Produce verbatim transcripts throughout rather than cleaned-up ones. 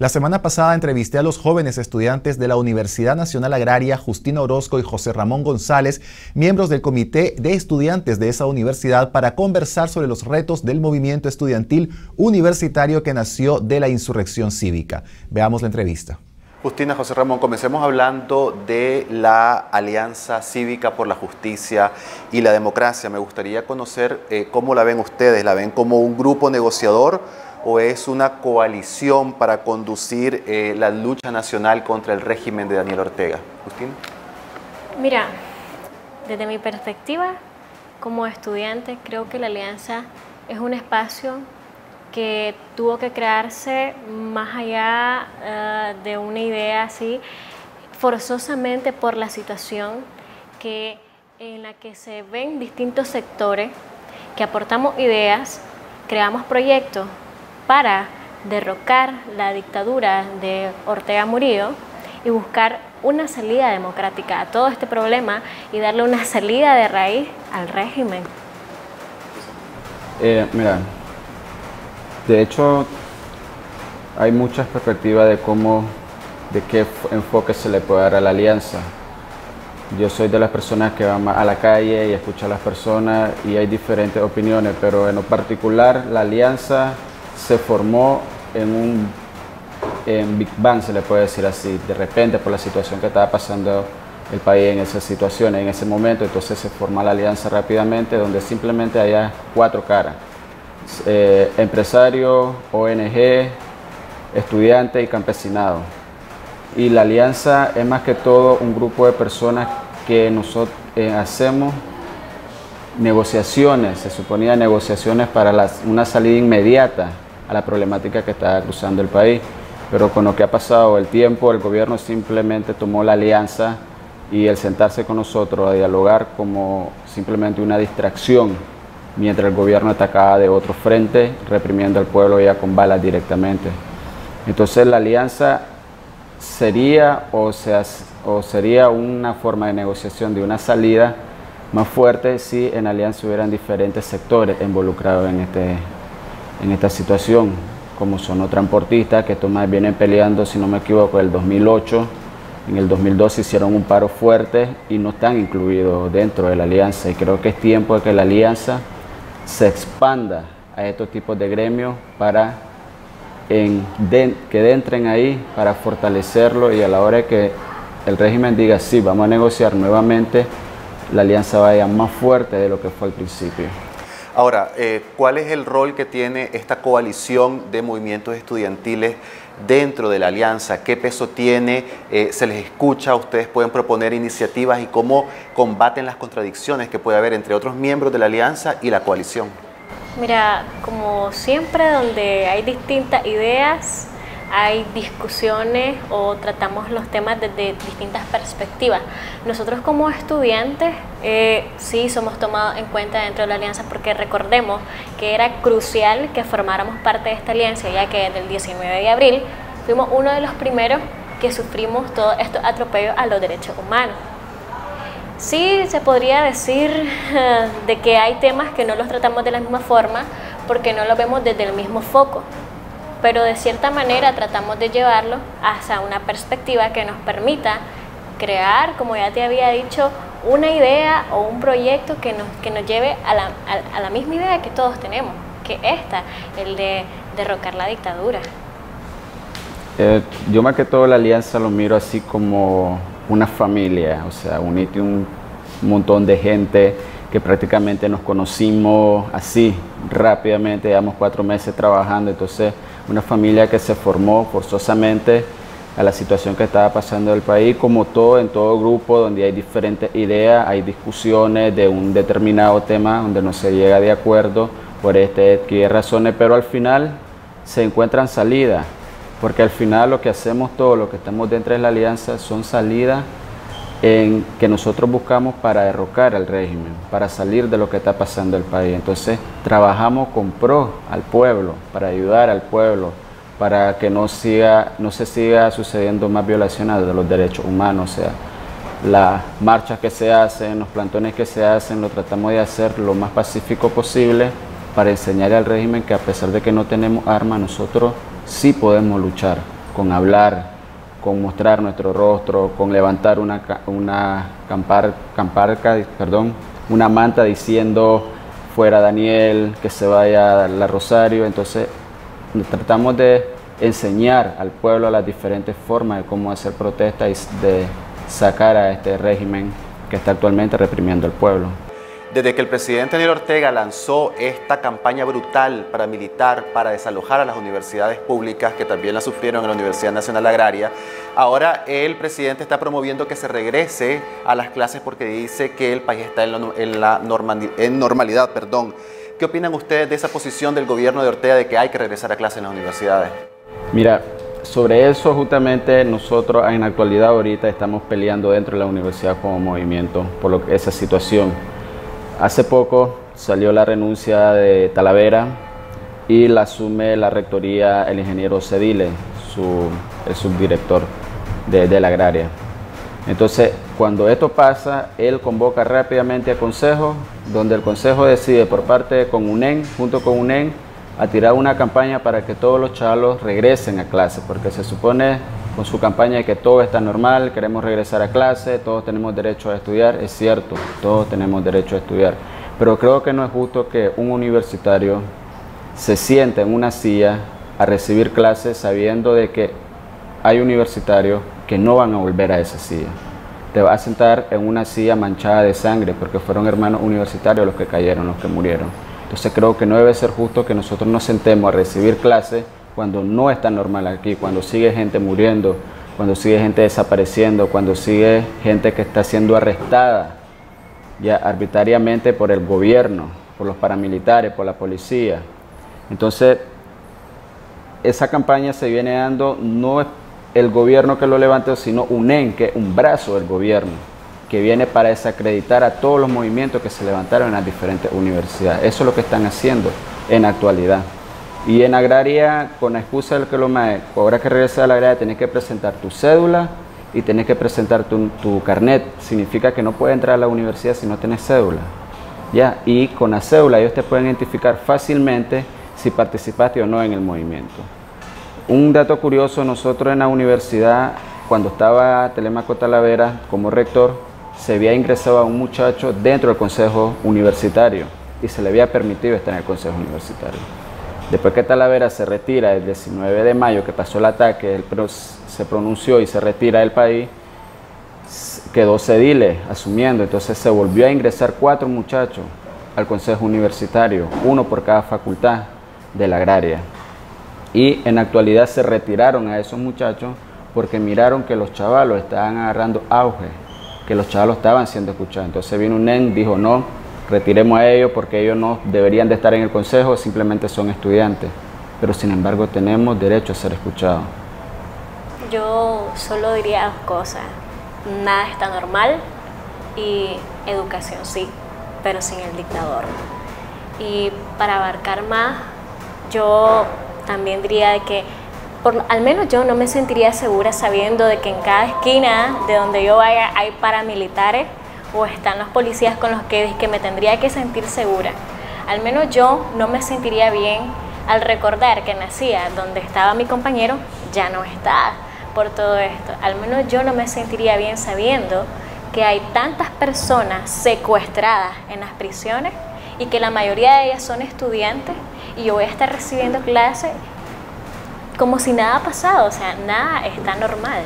La semana pasada entrevisté a los jóvenes estudiantes de la Universidad Nacional Agraria, Justina Orozco y José Ramón González, miembros del Comité de Estudiantes de esa universidad, para conversar sobre los retos del movimiento estudiantil universitario que nació de la insurrección cívica. Veamos la entrevista. Justina, José Ramón, comencemos hablando de la Alianza Cívica por la Justicia y la Democracia. Me gustaría conocer eh, cómo la ven ustedes. ¿La ven como un grupo negociador o es una coalición para conducir eh, la lucha nacional contra el régimen de Daniel Ortega? Justina. Mira, desde mi perspectiva como estudiante, creo que la Alianza es un espacio que tuvo que crearse más allá uh, de una idea así, forzosamente por la situación que, en la que se ven distintos sectores que aportamos ideas, creamos proyectos para derrocar la dictadura de Ortega Murillo y buscar una salida democrática a todo este problema y darle una salida de raíz al régimen. Eh, mira, de hecho hay muchas perspectivas de cómo, de qué enfoque se le puede dar a la alianza. Yo soy de las personas que van a la calle y escucha a las personas y hay diferentes opiniones, pero en lo particular la alianza se formó en un en Big Bang, se le puede decir así, de repente por la situación que estaba pasando el país en esas situaciones, en ese momento. Entonces se forma la alianza rápidamente, donde simplemente hay cuatro caras, eh, empresarios, O N G, estudiantes y campesinado. Y la alianza es más que todo un grupo de personas que nosotros eh, hacemos negociaciones, se suponía negociaciones para las, una salida inmediata a la problemática que estaba cruzando el país, pero con lo que ha pasado el tiempo, el gobierno simplemente tomó la alianza y el sentarse con nosotros a dialogar como simplemente una distracción, mientras el gobierno atacaba de otro frente, reprimiendo al pueblo ya con balas directamente. Entonces la alianza sería o, sea, o sería una forma de negociación de una salida más fuerte si en alianza hubieran diferentes sectores involucrados en, este, en esta situación, como son los transportistas, que estos más vienen peleando, si no me equivoco, el dos mil ocho, en el dos mil doce hicieron un paro fuerte y no están incluidos dentro de la alianza, y creo que es tiempo de que la alianza se expanda a estos tipos de gremios para en, de, que entren ahí para fortalecerlo, y a la hora de que el régimen diga sí, vamos a negociar nuevamente, la alianza vaya más fuerte de lo que fue al principio. Ahora, eh, ¿cuál es el rol que tiene esta coalición de movimientos estudiantiles dentro de la alianza? ¿Qué peso tiene? Eh, ¿Se les escucha? ¿Ustedes pueden proponer iniciativas? ¿Y cómo combaten las contradicciones que puede haber entre otros miembros de la alianza y la coalición? Mira, como siempre, donde hay distintas ideas, hay discusiones o tratamos los temas desde distintas perspectivas. Nosotros como estudiantes eh, sí somos tomados en cuenta dentro de la alianza, porque recordemos que era crucial que formáramos parte de esta alianza, ya que desde el diecinueve de abril fuimos uno de los primeros que sufrimos todos estos atropellos a los derechos humanos. Sí se podría decir uh, de que hay temas que no los tratamos de la misma forma porque no los vemos desde el mismo foco, pero de cierta manera tratamos de llevarlo hacia una perspectiva que nos permita crear, como ya te había dicho, una idea o un proyecto que nos, que nos lleve a la, a, a la misma idea que todos tenemos, que esta, el de derrocar la dictadura. Eh, yo más que todo la alianza lo miro así como una familia, o sea, unite un montón de gente que prácticamente nos conocimos así rápidamente, llevamos cuatro meses trabajando, entonces una familia que se formó forzosamente a la situación que estaba pasando en el país, como todo en todo grupo donde hay diferentes ideas, hay discusiones de un determinado tema donde no se llega de acuerdo por este y razones, pero al final se encuentran salidas, porque al final lo que hacemos todos, lo que estamos dentro de la alianza, son salidas en que nosotros buscamos para derrocar al régimen, para salir de lo que está pasando el país. Entonces trabajamos con pro al pueblo, para ayudar al pueblo, para que no, siga, no se siga sucediendo más violaciones de los derechos humanos. O sea, las marchas que se hacen, los plantones que se hacen, lo tratamos de hacer lo más pacífico posible para enseñar al régimen que a pesar de que no tenemos armas, nosotros sí podemos luchar con hablar, con mostrar nuestro rostro, con levantar una, una campar, camparca, perdón, una manta diciendo fuera Daniel, que se vaya a la Rosario. Entonces tratamos de enseñar al pueblo las diferentes formas de cómo hacer protesta y de sacar a este régimen que está actualmente reprimiendo al pueblo. Desde que el presidente Daniel Ortega lanzó esta campaña brutal paramilitar para desalojar a las universidades públicas, que también la sufrieron en la Universidad Nacional Agraria, ahora el presidente está promoviendo que se regrese a las clases porque dice que el país está en la, en la normal, en normalidad. Perdón. ¿Qué opinan ustedes de esa posición del gobierno de Ortega de que hay que regresar a clases en las universidades? Mira, sobre eso justamente nosotros en la actualidad ahorita estamos peleando dentro de la universidad como movimiento por lo que, esa situación. Hace poco salió la renuncia de Talavera y la asume la rectoría el ingeniero Cedile, su, el subdirector de, de la agraria. Entonces, cuando esto pasa, él convoca rápidamente al consejo, donde el consejo decide por parte de con UNEN, junto con UNEN, a tirar una campaña para que todos los chavalos regresen a clase, porque se supone con su campaña de que todo está normal, queremos regresar a clase, todos tenemos derecho a estudiar. Es cierto, todos tenemos derecho a estudiar, pero creo que no es justo que un universitario se siente en una silla a recibir clases sabiendo de que hay universitarios que no van a volver a esa silla. Te vas a sentar en una silla manchada de sangre porque fueron hermanos universitarios los que cayeron, los que murieron. Entonces creo que no debe ser justo que nosotros nos sentemos a recibir clases cuando no está normal aquí, cuando sigue gente muriendo, cuando sigue gente desapareciendo, cuando sigue gente que está siendo arrestada ya arbitrariamente por el gobierno, por los paramilitares, por la policía. Entonces esa campaña se viene dando, no es el gobierno que lo levantó, sino UNEN, que es un brazo del gobierno, que viene para desacreditar a todos los movimientos que se levantaron en las diferentes universidades. Eso es lo que están haciendo en la actualidad. Y en agraria, con la excusa del que lo más, ahora que regresas a la agraria, tenés que presentar tu cédula y tenés que presentar tu, tu carnet. Significa que no puedes entrar a la universidad si no tenés cédula. ¿Ya? Y con la cédula ellos te pueden identificar fácilmente si participaste o no en el movimiento. Un dato curioso, nosotros en la universidad, cuando estaba Telemaco Talavera como rector, se había ingresado a un muchacho dentro del consejo universitario y se le había permitido estar en el consejo universitario. Después que Talavera se retira el diecinueve de mayo, que pasó el ataque, él se pronunció y se retira del país, quedó Cedile asumiendo, entonces se volvió a ingresar cuatro muchachos al consejo universitario, uno por cada facultad de la agraria. Y en la actualidad se retiraron a esos muchachos porque miraron que los chavalos estaban agarrando auge, que los chavalos estaban siendo escuchados. Entonces vino UNEN, dijo no, retiremos a ellos porque ellos no deberían de estar en el consejo, simplemente son estudiantes. Pero sin embargo tenemos derecho a ser escuchados. Yo solo diría dos cosas: nada está normal y educación sí, pero sin el dictador. Y para abarcar más, yo también diría que Por, al menos yo no me sentiría segura sabiendo de que en cada esquina de donde yo vaya hay paramilitares o están los policías con los que, que me tendría que sentir segura. Al menos yo no me sentiría bien al recordar que nacía donde estaba mi compañero, ya no está por todo esto. Al menos yo no me sentiría bien sabiendo que hay tantas personas secuestradas en las prisiones y que la mayoría de ellas son estudiantes y yo voy a estar recibiendo clases como si nada ha pasado, o sea, nada está normal.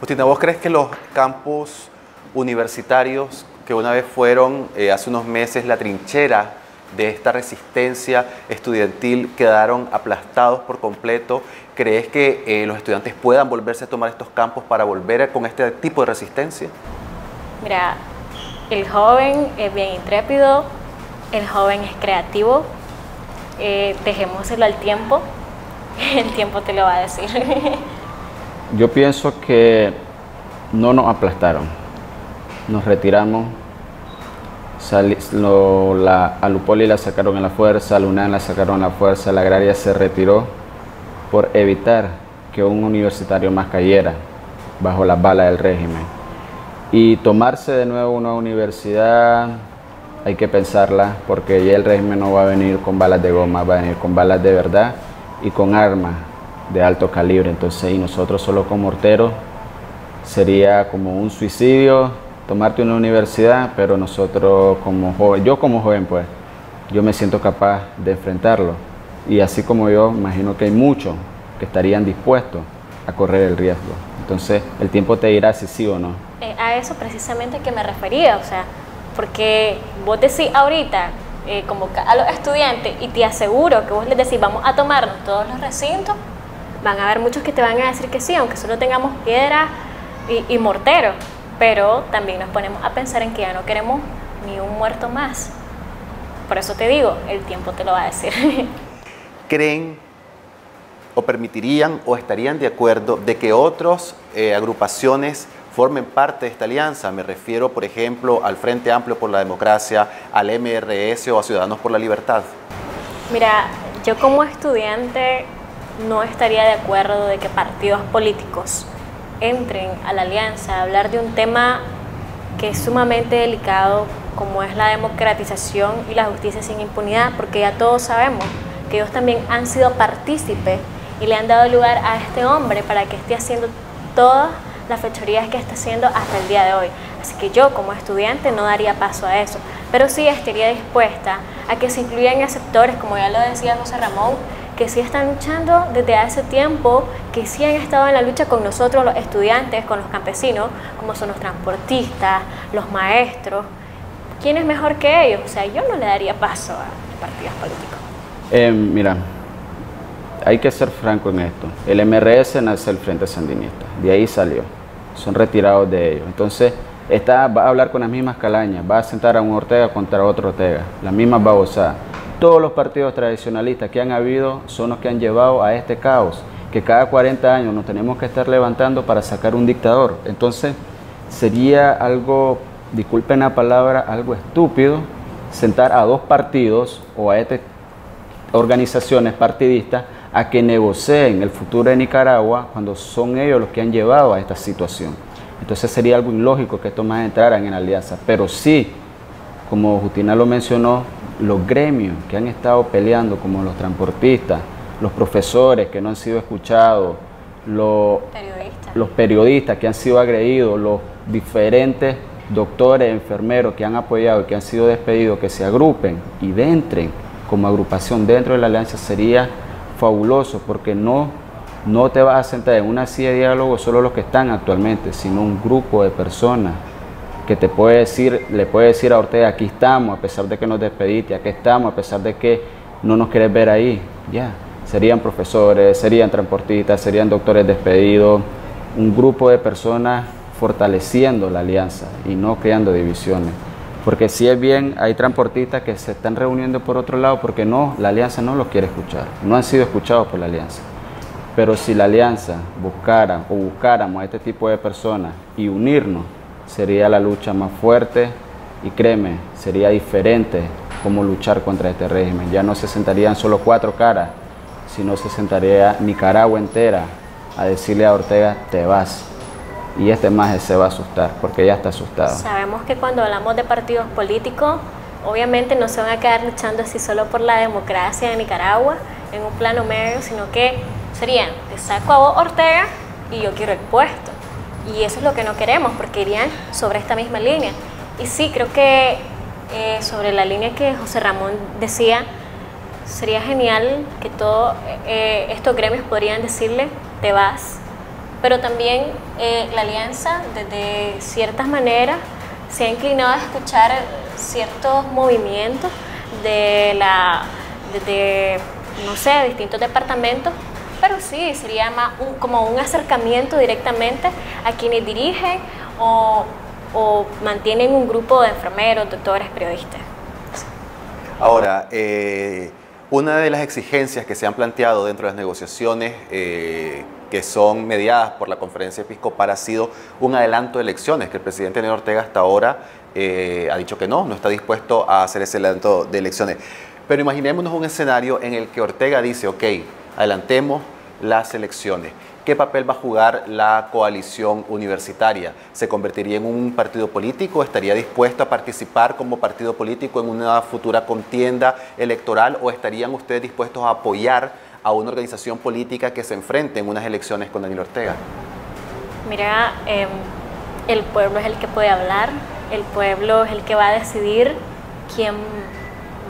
Justina, ¿vos crees que los campus universitarios que una vez fueron, eh, hace unos meses, la trinchera de esta resistencia estudiantil quedaron aplastados por completo? ¿Crees que eh, los estudiantes puedan volverse a tomar estos campos para volver con este tipo de resistencia? Mira, el joven es bien intrépido, el joven es creativo, eh, dejémoselo al tiempo. El tiempo te lo va a decir. Yo pienso que no nos aplastaron, nos retiramos, lo, la, a Lupoli la sacaron a la fuerza, a Lunan la sacaron a la fuerza, la agraria se retiró por evitar que un universitario más cayera bajo las balas del régimen. Y tomarse de nuevo una universidad hay que pensarla, porque ya el régimen no va a venir con balas de goma, va a venir con balas de verdad y con armas, de alto calibre. Entonces, y nosotros solo con morteros sería como un suicidio tomarte una universidad, pero nosotros como joven, yo como joven pues, yo me siento capaz de enfrentarlo. Y así como yo, imagino que hay muchos que estarían dispuestos a correr el riesgo. Entonces, el tiempo te dirá si sí o no. Eh, a eso precisamente que me refería, o sea, porque vos decís ahorita, eh, convocar a los estudiantes, y te aseguro que vos les decís, vamos a tomarnos todos los recintos, van a haber muchos que te van a decir que sí, aunque solo tengamos piedra y, y mortero, pero también nos ponemos a pensar en que ya no queremos ni un muerto más. Por eso te digo, el tiempo te lo va a decir. ¿Creen o permitirían o estarían de acuerdo de que otras eh, agrupaciones formen parte de esta alianza? Me refiero, por ejemplo, al Frente Amplio por la Democracia, al M R S o a Ciudadanos por la Libertad. Mira, yo como estudiante no estaría de acuerdo de que partidos políticos entren a la alianza a hablar de un tema que es sumamente delicado, como es la democratización y la justicia sin impunidad, porque ya todos sabemos que ellos también han sido partícipes y le han dado lugar a este hombre para que esté haciendo todas las fechorías que está haciendo hasta el día de hoy. Así que yo como estudiante no daría paso a eso, pero sí estaría dispuesta a que se incluyan a sectores, como ya lo decía José Ramón, que sí están luchando desde hace tiempo, que sí han estado en la lucha con nosotros los estudiantes, con los campesinos, como son los transportistas, los maestros. ¿Quién es mejor que ellos? O sea, yo no le daría paso a partidos políticos. Eh, mira, hay que ser franco en esto. El M R S nace el Frente Sandinista, de ahí salió, son retirados de ellos. Entonces, esta va a hablar con las mismas calañas, va a sentar a un Ortega contra otro Ortega, las mismas babosadas. Todos los partidos tradicionalistas que han habido son los que han llevado a este caos, que cada cuarenta años nos tenemos que estar levantando para sacar un dictador. Entonces, sería algo, disculpen la palabra, algo estúpido sentar a dos partidos o a estas organizaciones partidistas a que negocien el futuro de Nicaragua cuando son ellos los que han llevado a esta situación. Entonces, sería algo ilógico que estos más entraran en la alianza, pero sí, como Justina lo mencionó, los gremios que han estado peleando, como los transportistas, los profesores que no han sido escuchados, los periodistas. los periodistas que han sido agredidos, los diferentes doctores, enfermeros que han apoyado y que han sido despedidos, que se agrupen y entren como agrupación dentro de la alianza sería fabuloso, porque no, no te vas a sentar en una silla de diálogo solo los que están actualmente, sino un grupo de personas que te puede decir, le puede decir a Ortega, aquí estamos, a pesar de que nos despediste, aquí estamos, a pesar de que no nos querés ver ahí. Ya, yeah. Serían profesores, serían transportistas, serían doctores despedidos, un grupo de personas fortaleciendo la alianza y no creando divisiones. Porque si es bien, hay transportistas que se están reuniendo por otro lado porque no, la alianza no los quiere escuchar, no han sido escuchados por la alianza. Pero si la alianza buscara o buscáramos a este tipo de personas y unirnos, sería la lucha más fuerte y créeme, sería diferente cómo luchar contra este régimen. Ya no se sentarían solo cuatro caras, sino se sentaría Nicaragua entera a decirle a Ortega, te vas. Y este maje se va a asustar, porque ya está asustado. Sabemos que cuando hablamos de partidos políticos, obviamente no se van a quedar luchando así solo por la democracia de Nicaragua, en un plano medio, sino que serían, te saco a vos Ortega y yo quiero el puesto. Y eso es lo que no queremos, porque irían sobre esta misma línea. Y sí, creo que eh, sobre la línea que José Ramón decía, sería genial que todos eh, estos gremios podrían decirle, te vas. Pero también eh, la alianza, desde ciertas maneras, se ha inclinado a escuchar ciertos movimientos de la, desde, no sé, distintos departamentos. Pero sí, sería más un, como un acercamiento directamente a quienes dirigen o, o mantienen un grupo de enfermeros, doctores, periodistas. Ahora, eh, una de las exigencias que se han planteado dentro de las negociaciones eh, que son mediadas por la Conferencia Episcopal ha sido un adelanto de elecciones, que el presidente Daniel Ortega hasta ahora eh, ha dicho que no, no está dispuesto a hacer ese adelanto de elecciones. Pero imaginémonos un escenario en el que Ortega dice, ok, adelantemos las elecciones. ¿Qué papel va a jugar la coalición universitaria? ¿Se convertiría en un partido político? ¿Estaría dispuesto a participar como partido político en una futura contienda electoral? ¿O estarían ustedes dispuestos a apoyar a una organización política que se enfrente en unas elecciones con Daniel Ortega? Mira, eh, el pueblo es el que puede hablar, el pueblo es el que va a decidir quién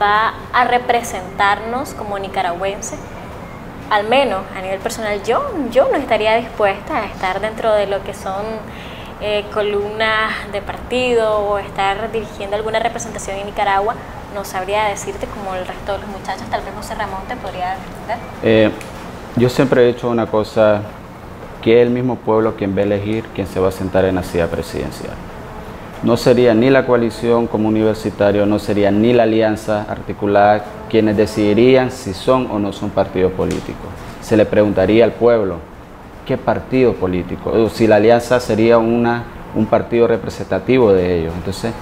va a representarnos como nicaragüenses. Al menos a nivel personal, yo, yo no estaría dispuesta a estar dentro de lo que son eh, columnas de partido o estar dirigiendo alguna representación en Nicaragua. No sabría decirte, como el resto de los muchachos, tal vez José Ramón te podría responder. Eh, yo siempre he hecho una cosa, que es el mismo pueblo quien va a elegir quien se va a sentar en la silla presidencial. No sería ni la coalición como universitario, no sería ni la alianza articulada quienes decidirían si son o no son partidos políticos. Se le preguntaría al pueblo, ¿qué partido político? O si la alianza sería una, un partido representativo de ellos. Entonces,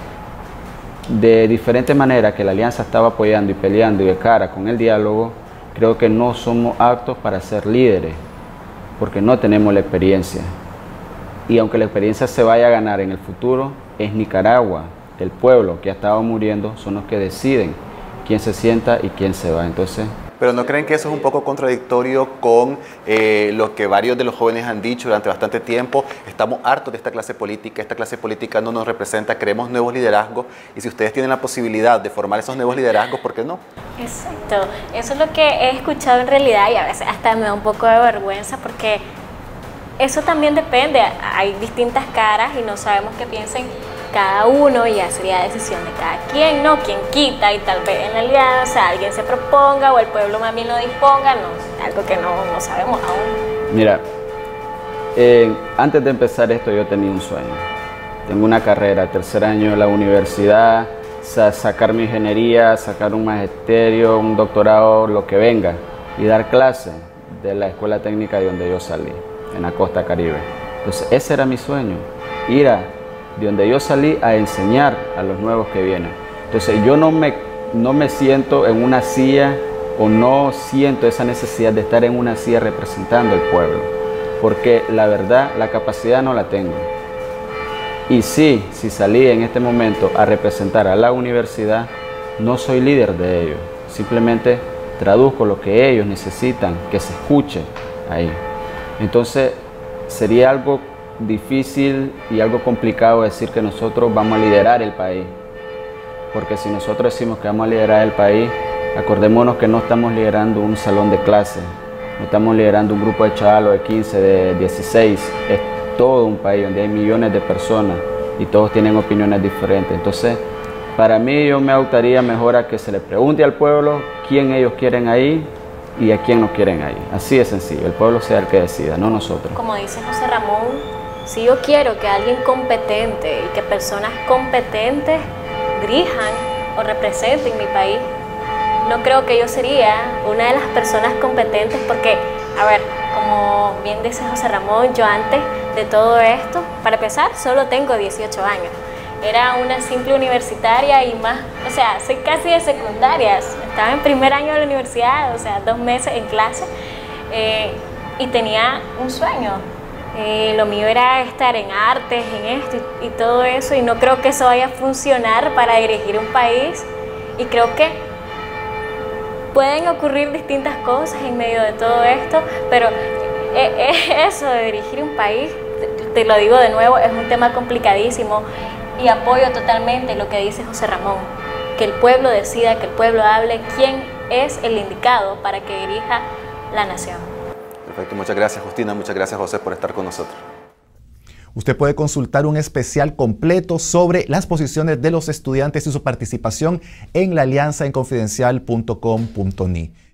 de diferente manera que la alianza estaba apoyando y peleando y de cara con el diálogo, creo que no somos aptos para ser líderes, porque no tenemos la experiencia. Y aunque la experiencia se vaya a ganar en el futuro, es Nicaragua, el pueblo que ha estado muriendo, son los que deciden quién se sienta y quién se va. Entonces, ¿pero no creen que eso es un poco contradictorio con eh, lo que varios de los jóvenes han dicho durante bastante tiempo? Estamos hartos de esta clase política, esta clase política no nos representa, queremos nuevos liderazgos, y si ustedes tienen la posibilidad de formar esos nuevos liderazgos, ¿por qué no? Exacto, eso es lo que he escuchado en realidad, y a veces hasta me da un poco de vergüenza, porque eso también depende, hay distintas caras y no sabemos qué piensen cada uno, y ya sería decisión de cada quien, ¿no? Quien quita y tal vez en la alianza alguien se proponga o el pueblo más bien lo disponga, no, algo que no, no sabemos aún. Mira, eh, antes de empezar esto yo tenía un sueño, tengo una carrera, tercer año de la universidad, sacar mi ingeniería, sacar un magisterio, un doctorado, lo que venga, y dar clases de la escuela técnica de donde yo salí, en la costa caribe. Entonces ese era mi sueño, ir a de donde yo salí a enseñar a los nuevos que vienen. Entonces yo no me, no me siento en una silla, o no siento esa necesidad de estar en una silla representando al pueblo, porque la verdad la capacidad no la tengo. Y sí, si salí en este momento a representar a la universidad, no soy líder de ellos, simplemente traduzco lo que ellos necesitan que se escuche ahí. Entonces sería algo difícil y algo complicado decir que nosotros vamos a liderar el país, porque si nosotros decimos que vamos a liderar el país, acordémonos que no estamos liderando un salón de clase, no estamos liderando un grupo de chavalos de quince, de dieciséis, es todo un país donde hay millones de personas y todos tienen opiniones diferentes. Entonces, para mí, yo me optaría mejor a que se le pregunte al pueblo quién ellos quieren ahí y a quién nos quieren ahí. Así de sencillo, el pueblo sea el que decida, no nosotros. Como dice José Ramón, si yo quiero que alguien competente y que personas competentes dirijan o representen mi país, no creo que yo sería una de las personas competentes, porque, a ver, como bien dice José Ramón, yo antes de todo esto, para empezar, solo tengo dieciocho años. Era una simple universitaria y más, o sea, soy casi de secundarias. Estaba en primer año de la universidad, o sea, dos meses en clase, eh, y tenía un sueño. Eh, lo mío era estar en artes, en esto y, y todo eso, y no creo que eso vaya a funcionar para dirigir un país. Y creo que pueden ocurrir distintas cosas en medio de todo esto, pero eh, eh, eso de dirigir un país, te, te lo digo de nuevo, es un tema complicadísimo. Y apoyo totalmente lo que dice José Ramón, que el pueblo decida, que el pueblo hable quién es el indicado para que dirija la nación. Perfecto, muchas gracias Justina, muchas gracias José por estar con nosotros. Usted puede consultar un especial completo sobre las posiciones de los estudiantes y su participación en la alianza en confidencial punto com punto ni.